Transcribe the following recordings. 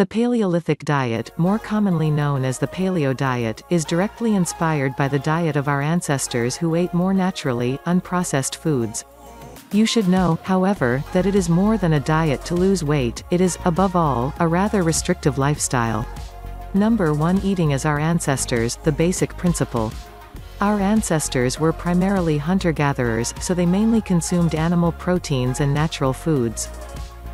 The Paleolithic diet, more commonly known as the Paleo diet, is directly inspired by the diet of our ancestors who ate more naturally, unprocessed foods. You should know, however, that it is more than a diet to lose weight, it is, above all, a rather restrictive lifestyle. Number 1 Eating as our ancestors, the basic principle. Our ancestors were primarily hunter-gatherers, so they mainly consumed animal proteins and natural foods.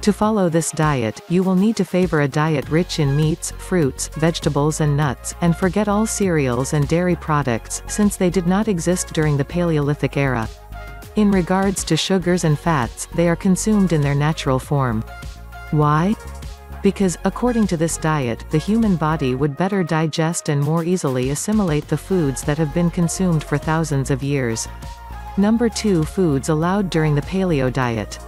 To follow this diet, you will need to favor a diet rich in meats, fruits, vegetables and nuts, and forget all cereals and dairy products, since they did not exist during the Paleolithic era. In regards to sugars and fats, they are consumed in their natural form. Why? Because, according to this diet, the human body would better digest and more easily assimilate the foods that have been consumed for thousands of years. Number 2 Foods allowed during the Paleo diet.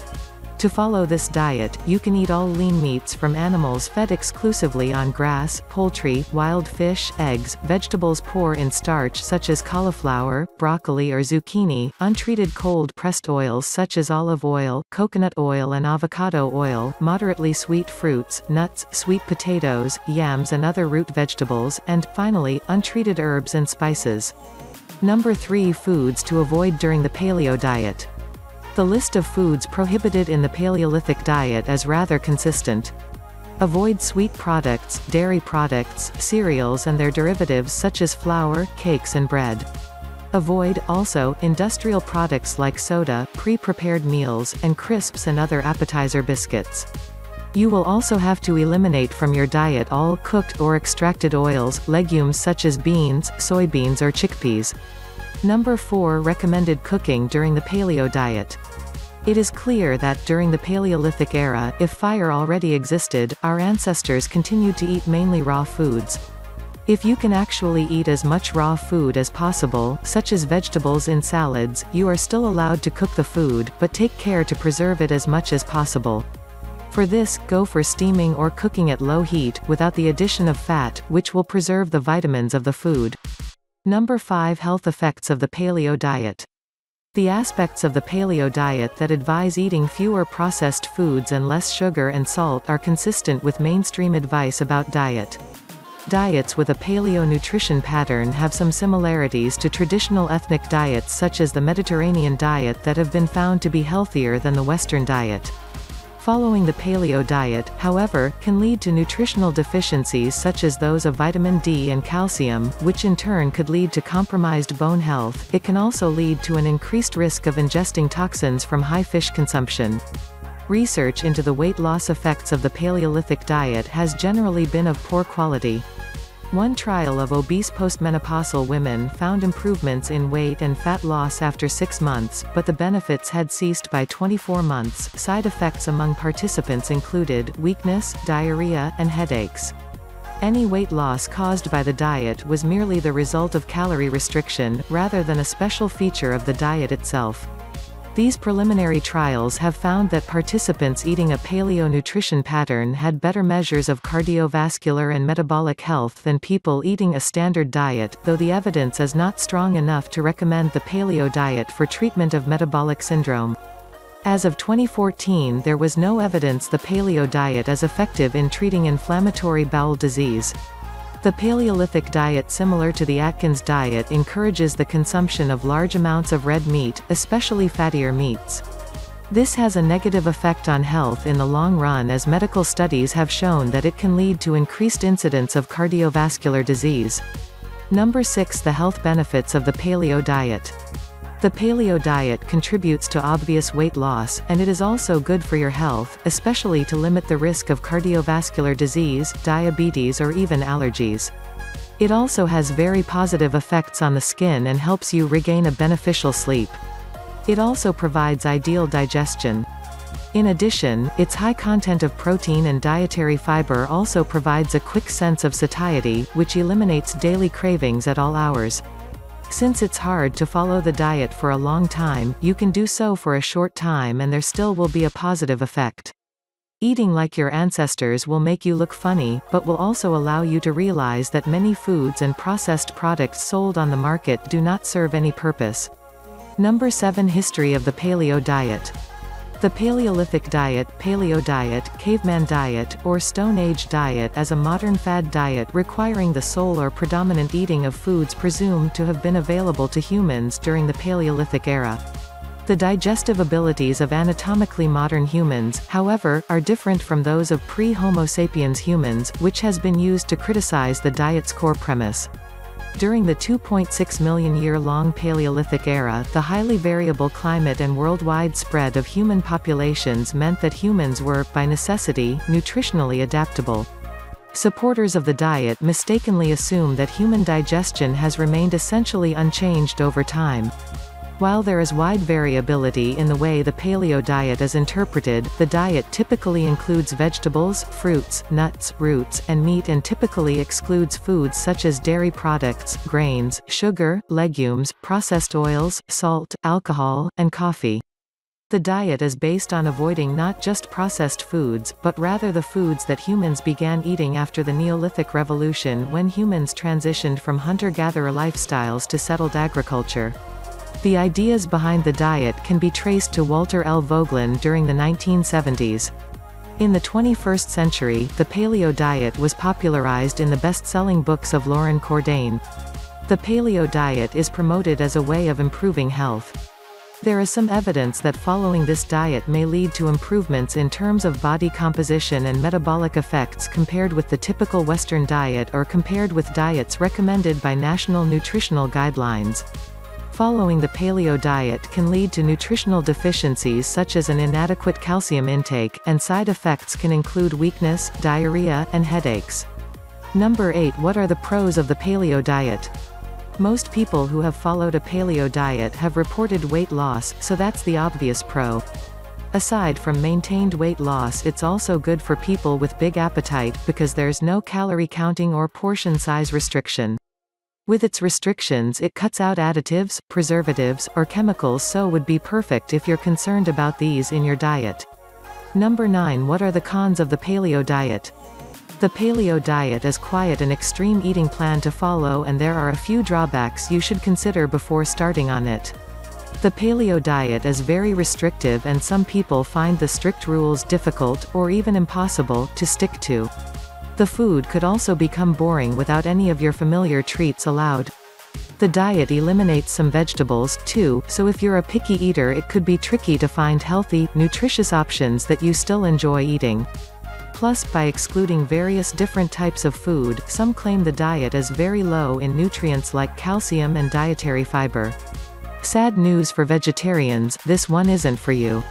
To follow this diet, you can eat all lean meats from animals fed exclusively on grass, poultry, wild fish, eggs, vegetables poor in starch such as cauliflower, broccoli or zucchini, untreated cold-pressed oils such as olive oil, coconut oil and avocado oil, moderately sweet fruits, nuts, sweet potatoes, yams and other root vegetables, and, finally, untreated herbs and spices. Number 3 Foods to avoid during the Paleo diet. The list of foods prohibited in the Paleolithic diet is rather consistent. Avoid sweet products, dairy products, cereals and their derivatives such as flour, cakes and bread. Avoid, also, industrial products like soda, pre-prepared meals, and crisps and other appetizer biscuits. You will also have to eliminate from your diet all cooked or extracted oils, legumes such as beans, soybeans or chickpeas. Number 4 Recommended cooking during the Paleo diet. It is clear that, during the Paleolithic era, if fire already existed, our ancestors continued to eat mainly raw foods. If you can actually eat as much raw food as possible, such as vegetables in salads, you are still allowed to cook the food, but take care to preserve it as much as possible. For this, go for steaming or cooking at low heat, without the addition of fat, which will preserve the vitamins of the food. Number 5 Health effects of the Paleo diet. The aspects of the Paleo diet that advise eating fewer processed foods and less sugar and salt are consistent with mainstream advice about diet. Diets with a Paleo nutrition pattern have some similarities to traditional ethnic diets such as the Mediterranean diet that have been found to be healthier than the Western diet. Following the Paleo diet, however, can lead to nutritional deficiencies such as those of vitamin D and calcium, which in turn could lead to compromised bone health. It can also lead to an increased risk of ingesting toxins from high fish consumption. Research into the weight loss effects of the Paleolithic diet has generally been of poor quality. One trial of obese postmenopausal women found improvements in weight and fat loss after 6 months, but the benefits had ceased by 24 months. Side effects among participants included weakness, diarrhea, and headaches. Any weight loss caused by the diet was merely the result of calorie restriction, rather than a special feature of the diet itself. These preliminary trials have found that participants eating a Paleo nutrition pattern had better measures of cardiovascular and metabolic health than people eating a standard diet, though the evidence is not strong enough to recommend the Paleo diet for treatment of metabolic syndrome. As of 2014, there was no evidence the Paleo diet is effective in treating inflammatory bowel disease. The Paleolithic diet, similar to the Atkins diet, encourages the consumption of large amounts of red meat, especially fattier meats. This has a negative effect on health in the long run, as medical studies have shown that it can lead to increased incidence of cardiovascular disease. Number 6 The health benefits of the Paleo diet. The Paleo diet contributes to obvious weight loss, and it is also good for your health, especially to limit the risk of cardiovascular disease, diabetes or even allergies. It also has very positive effects on the skin and helps you regain a beneficial sleep. It also provides ideal digestion. In addition, its high content of protein and dietary fiber also provides a quick sense of satiety, which eliminates daily cravings at all hours. Since it's hard to follow the diet for a long time, you can do so for a short time and there still will be a positive effect. Eating like your ancestors will make you look funny, but will also allow you to realize that many foods and processed products sold on the market do not serve any purpose. Number 7 History of the Paleo diet. The Paleolithic diet, paleo diet, caveman diet, or Stone Age diet is a modern fad diet requiring the sole or predominant eating of foods presumed to have been available to humans during the Paleolithic era. The digestive abilities of anatomically modern humans, however, are different from those of pre-Homo sapiens humans, which has been used to criticize the diet's core premise. During the 2.6 million year-long Paleolithic era, the highly variable climate and worldwide spread of human populations meant that humans were, by necessity, nutritionally adaptable. Supporters of the diet mistakenly assume that human digestion has remained essentially unchanged over time. While there is wide variability in the way the paleo diet is interpreted, the diet typically includes vegetables, fruits, nuts, roots, and meat, and typically excludes foods such as dairy products, grains, sugar, legumes, processed oils, salt, alcohol, and coffee. The diet is based on avoiding not just processed foods, but rather the foods that humans began eating after the Neolithic Revolution, when humans transitioned from hunter-gatherer lifestyles to settled agriculture. The ideas behind the diet can be traced to Walter L. Vogelin during the 1970s. In the 21st century, the paleo diet was popularized in the best-selling books of Lauren Cordain. The paleo diet is promoted as a way of improving health. There is some evidence that following this diet may lead to improvements in terms of body composition and metabolic effects compared with the typical Western diet or compared with diets recommended by national nutritional guidelines. Following the paleo diet can lead to nutritional deficiencies such as an inadequate calcium intake, and side effects can include weakness, diarrhea, and headaches. Number 8. What are the pros of the paleo diet? Most people who have followed a paleo diet have reported weight loss, so that's the obvious pro. Aside from maintained weight loss, it's also good for people with big appetite, because there's no calorie counting or portion size restriction. With its restrictions, it cuts out additives, preservatives, or chemicals, so would be perfect if you're concerned about these in your diet. Number 9. What are the cons of the paleo diet? The paleo diet is quite an extreme eating plan to follow, and there are a few drawbacks you should consider before starting on it. The paleo diet is very restrictive, and some people find the strict rules difficult, or even impossible, to stick to. The food could also become boring without any of your familiar treats allowed. The diet eliminates some vegetables, too, so if you're a picky eater, it could be tricky to find healthy, nutritious options that you still enjoy eating. Plus, by excluding various different types of food, some claim the diet is very low in nutrients like calcium and dietary fiber. Sad news for vegetarians, this one isn't for you.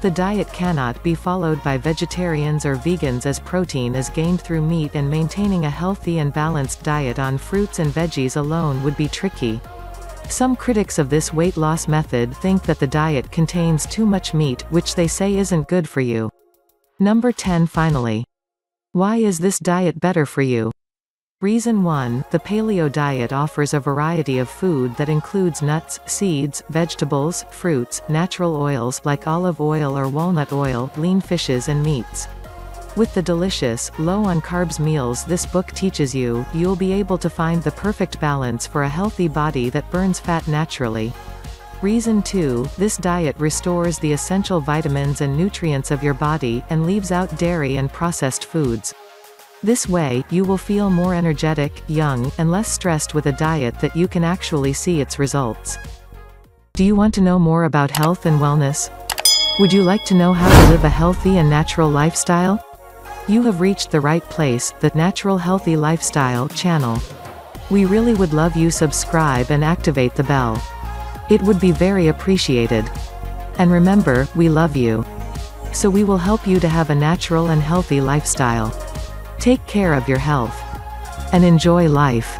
The diet cannot be followed by vegetarians or vegans, as protein is gained through meat, and maintaining a healthy and balanced diet on fruits and veggies alone would be tricky. Some critics of this weight loss method think that the diet contains too much meat, which they say isn't good for you. Number 10. Finally, why is this diet better for you? Reason 1, the paleo diet offers a variety of food that includes nuts, seeds, vegetables, fruits, natural oils like olive oil or walnut oil, lean fishes, and meats. With the delicious, low-on-carbs meals this book teaches you, you'll be able to find the perfect balance for a healthy body that burns fat naturally. Reason 2, this diet restores the essential vitamins and nutrients of your body, and leaves out dairy and processed foods. This way, you will feel more energetic, young, and less stressed with a diet that you can actually see its results. Do you want to know more about health and wellness? Would you like to know how to live a healthy and natural lifestyle? You have reached the right place, the Natural Healthy Lifestyle channel. We really would love you subscribe and activate the bell. It would be very appreciated. And remember, we love you. So we will help you to have a natural and healthy lifestyle. Take care of your health and enjoy life.